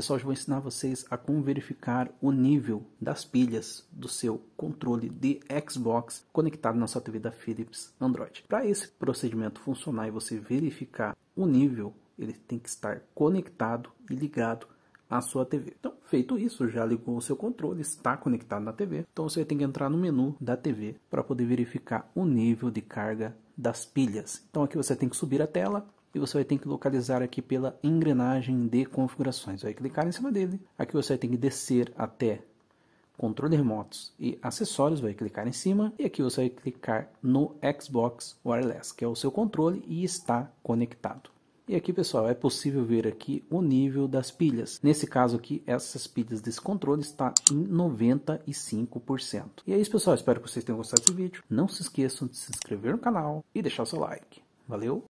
Pessoal, eu vou ensinar vocês a como verificar o nível das pilhas do seu controle de Xbox conectado na sua TV da Philips Android. Para esse procedimento funcionar e você verificar o nível, ele tem que estar conectado e ligado à sua TV. Então, feito isso, já ligou o seu controle, está conectado na TV. Então, você tem que entrar no menu da TV para poder verificar o nível de carga das pilhas. Então, aqui você tem que subir a tela. E você vai ter que localizar aqui pela engrenagem de configurações. Vai clicar em cima dele. Aqui você tem que descer até controle remotos e acessórios. Vai clicar em cima. E aqui você vai clicar no Xbox Wireless, que é o seu controle e está conectado. E aqui, pessoal, é possível ver aqui o nível das pilhas. Nesse caso aqui, essas pilhas desse controle está em 95%. E é isso, pessoal. Espero que vocês tenham gostado desse vídeo. Não se esqueçam de se inscrever no canal e deixar o seu like. Valeu!